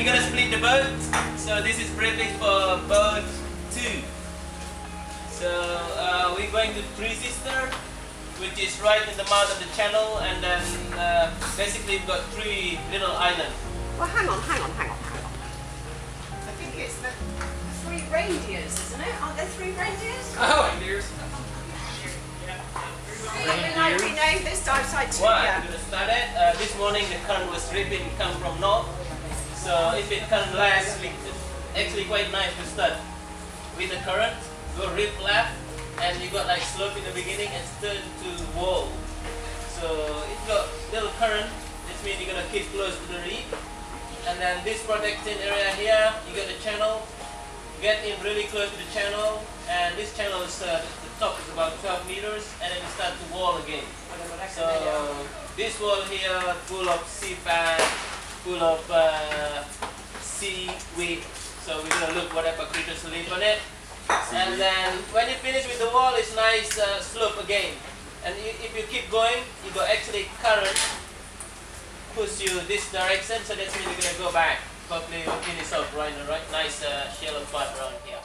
we're going to split the boat. So this is prepared for boat 2. So we're going to Three Sisters, which is right in the mouth of the channel, and then basically we've got 3 little islands. Well, hang on. I think it's the 3 reindeers, isn't it? Aren't there 3 reindeers? Oh, reindeers. I renamed this dive site too. Well, I'm going to start it. This morning the current was ripping, come from north. So if it comes last, actually quite nice to start. With the current, go rip left, and you got like slope in the beginning and turn to wall. So it got little current, that means you're going to keep close to the reef. And then this protection area here, you got the channel. Get in really close to the channel, and this channel is the top is about 12 meters, and then you start to wall again. So this wall here full of sea bass, full of seaweed. So we're gonna look whatever creatures live on it. And then when you finish with the wall, it's nice slope again. And if you keep going, you go actually current push you this direction, so that's when you're gonna go back. Probably we'll finish up right now, right? Nice shallow part around here.